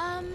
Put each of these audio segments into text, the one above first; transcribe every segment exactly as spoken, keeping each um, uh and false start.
Um... Um...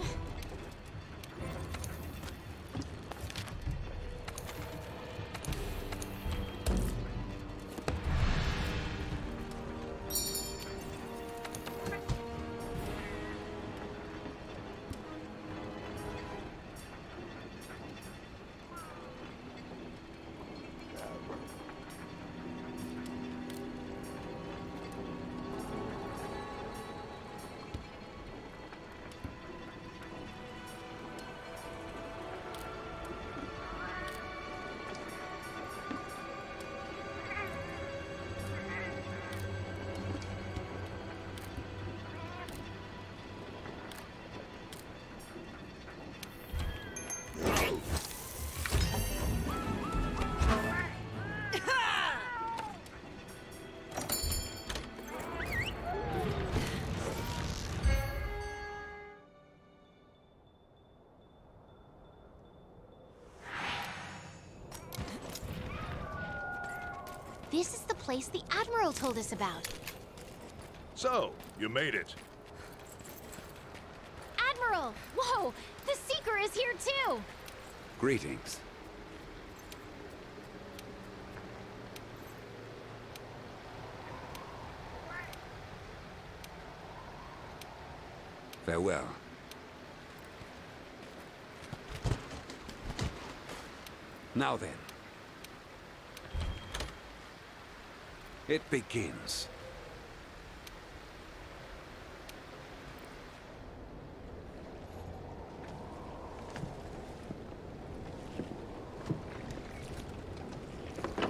This is the place the Admiral told us about. So, you made it. Admiral! Whoa! The Seeker is here too! Greetings. Farewell. Now then. It begins.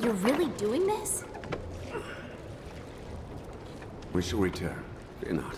You're really doing this? We shall return. Fear not.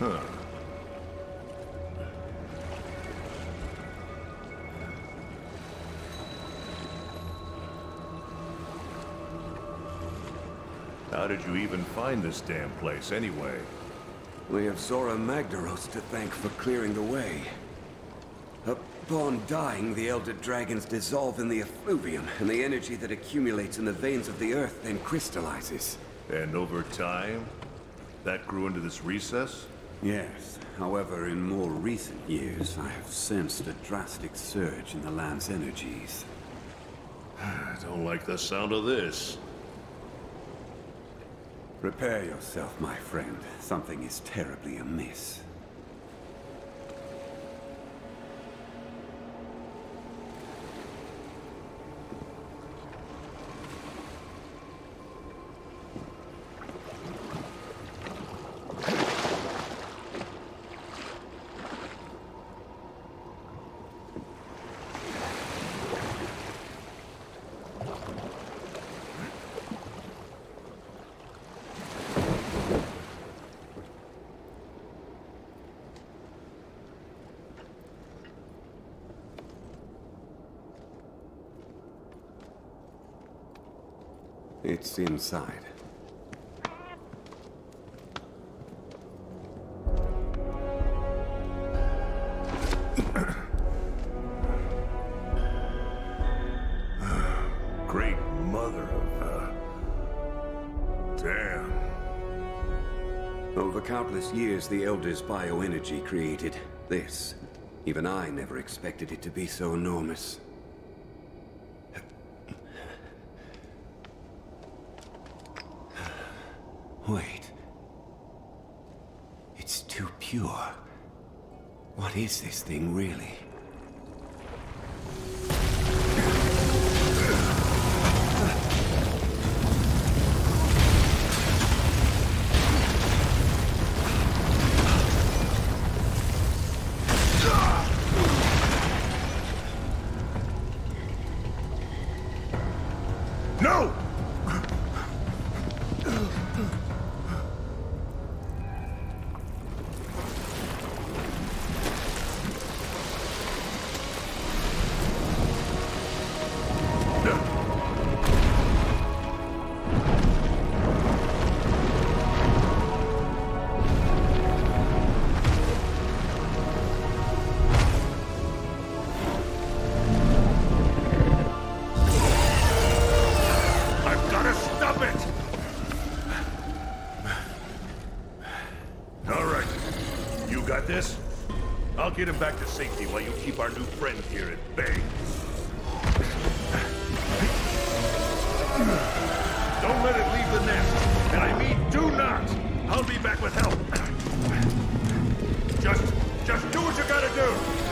Huh. How did you even find this damn place, anyway? We have Zora Magdaros to thank for clearing the way. Upon dying, the elder dragons dissolve in the effluvium, and the energy that accumulates in the veins of the earth then crystallizes. And over time, that grew into this recess? Yes. However, in more recent years, I have sensed a drastic surge in the land's energies. I don't like the sound of this. Prepare yourself, my friend. Something is terribly amiss. It's inside. Great mother of... Uh... Damn. Over countless years, the Elders' bioenergy created this. Even I never expected it to be so enormous. Wait. It's too pure. What is this thing, really? No! Stop it! All right. You got this? I'll get him back to safety while you keep our new friend here at bay. Don't let it leave the nest. And I mean, do not! I'll be back with help. Just, just do what you gotta do!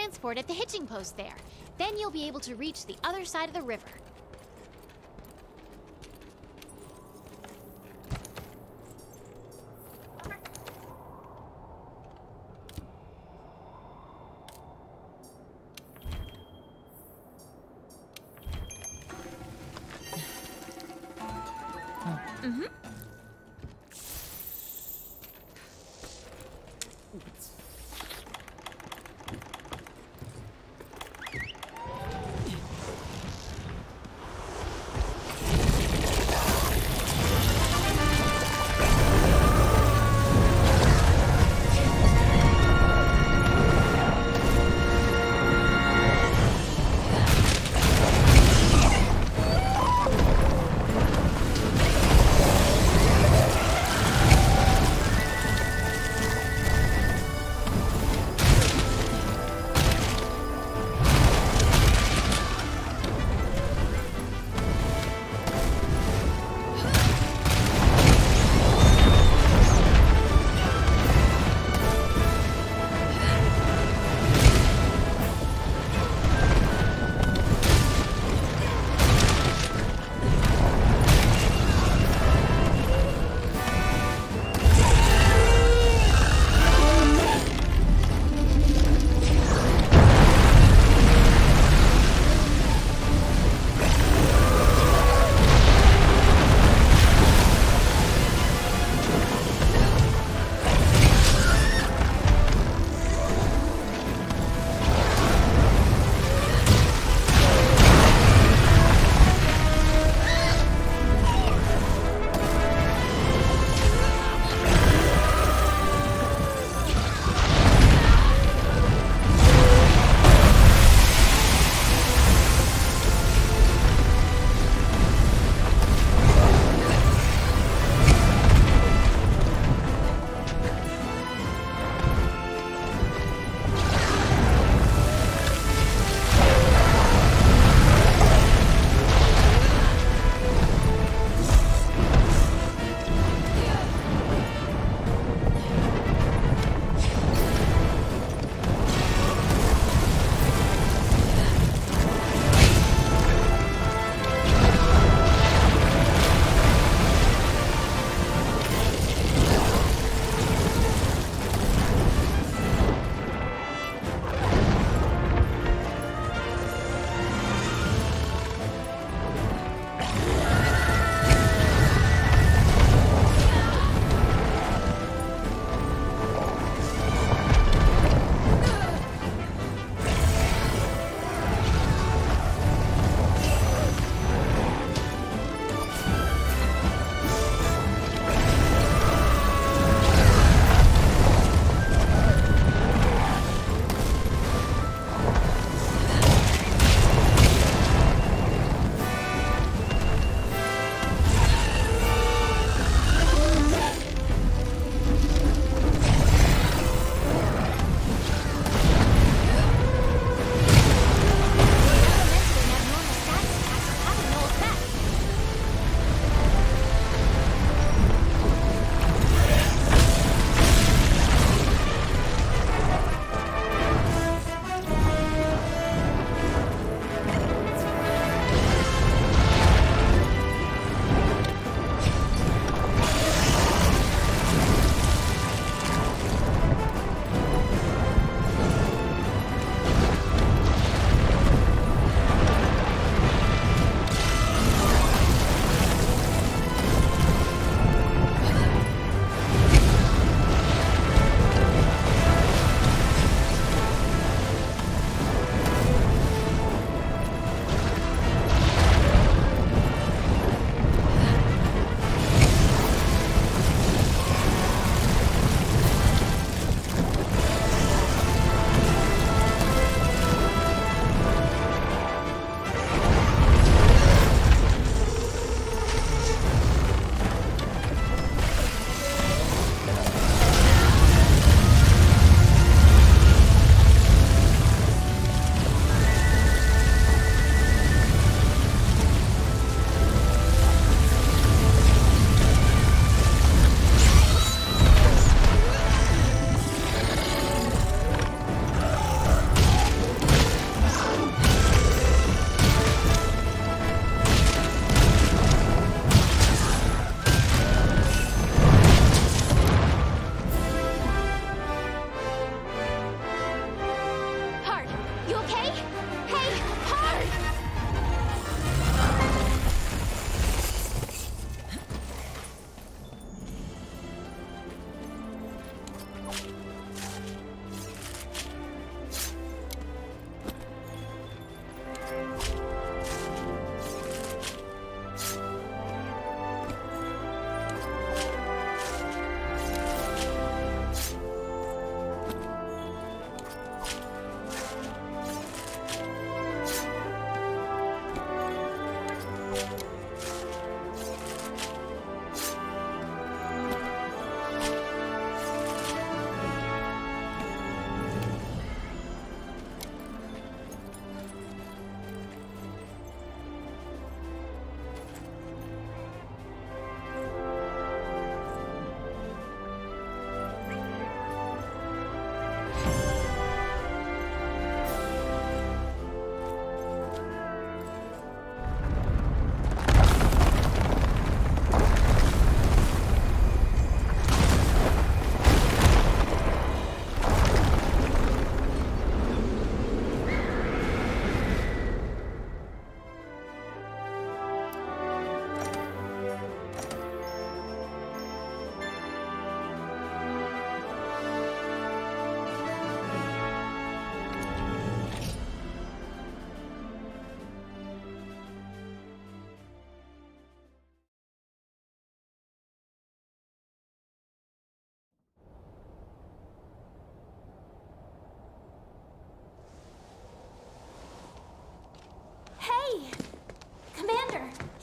transport at the hitching post there. Then you'll be able to reach the other side of the river.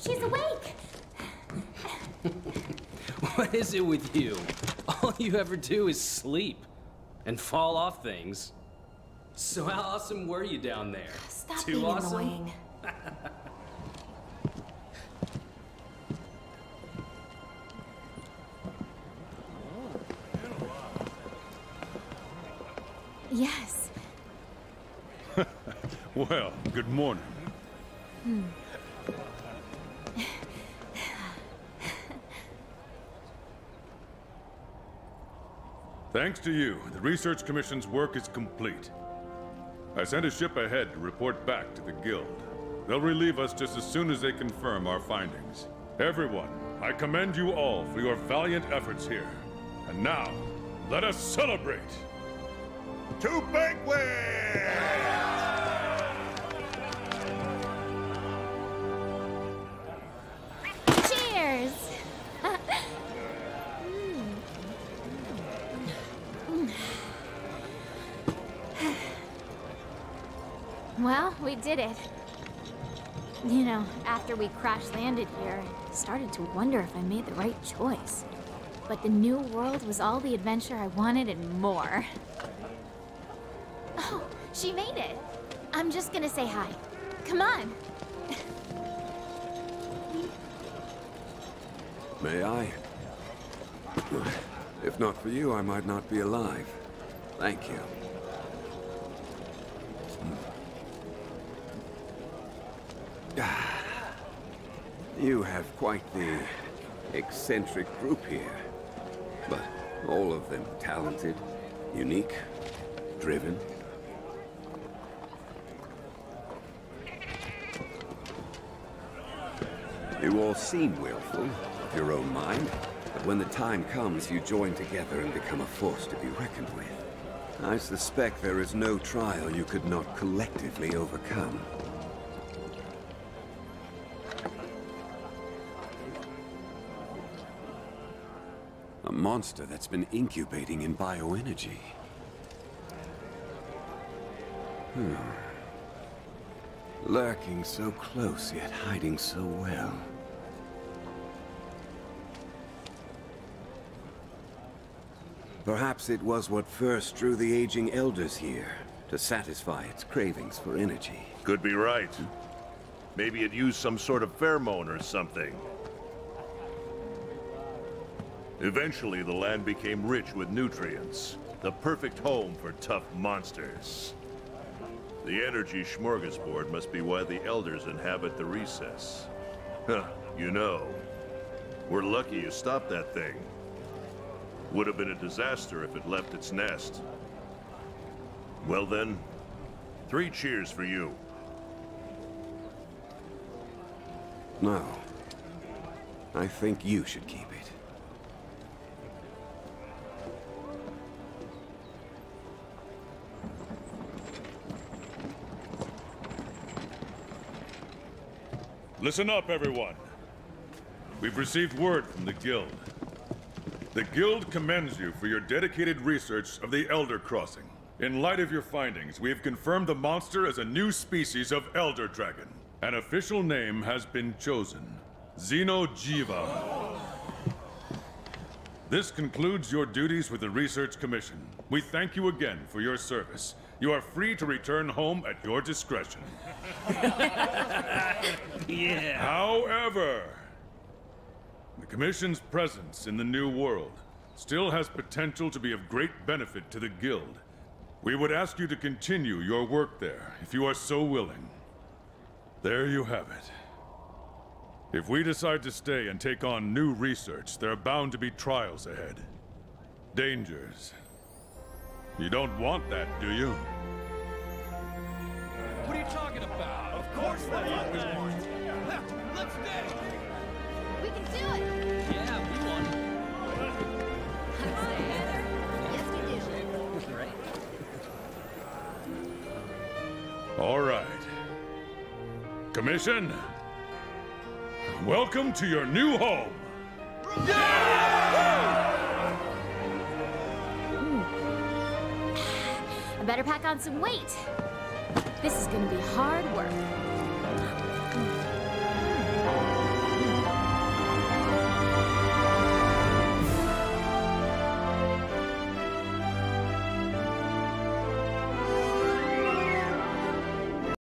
She's awake! What is it with you? All you ever do is sleep and fall off things. So how awesome were you down there? Stop Too being awesome? annoying. Yes. Well, good morning. Hmm. Thanks to you, the Research Commission's work is complete. I sent a ship ahead to report back to the Guild. They'll relieve us just as soon as they confirm our findings. Everyone, I commend you all for your valiant efforts here. And now, let us celebrate! To banquet! Cheers! Well, we did it. You know, after we crash-landed here, I started to wonder if I made the right choice. But the new world was all the adventure I wanted and more. Oh, she made it. I'm just gonna say hi. Come on. May I? If not for you, I might not be alive. Thank you. You have quite the eccentric group here. But all of them talented, unique, driven. You all seem willful, of your own mind, but when the time comes, you join together and become a force to be reckoned with. I suspect there is no trial you could not collectively overcome. A monster that's been incubating in bioenergy. Hmm. Lurking so close, yet hiding so well. Perhaps it was what first drew the aging elders here, to satisfy its cravings for energy. Could be right. Maybe it used some sort of pheromone or something. Eventually, the land became rich with nutrients, the perfect home for tough monsters. The energy smorgasbord must be why the elders inhabit the recess. Huh, you know, we're lucky you stopped that thing. Would have been a disaster if it left its nest. Well then, three cheers for you. No. I think you should keep it. Listen up, everyone. We've received word from the Guild. The Guild commends you for your dedicated research of the Elder Crossing. In light of your findings, we have confirmed the monster as a new species of Elder Dragon. An official name has been chosen, Xeno'Jiiva. This concludes your duties with the Research Commission. We thank you again for your service. You are free to return home at your discretion. Yeah. However, the Commission's presence in the New World still has potential to be of great benefit to the Guild. We would ask you to continue your work there, if you are so willing. There you have it. If we decide to stay and take on new research, there are bound to be trials ahead. Dangers. You don't want that, do you? What are you talking about? Of course that is. Let's stay! We can do it! Yeah, we want it. Yes, we do. Right. All right. Commission, welcome to your new home! Yeah! Better pack on some weight. This is gonna be hard work.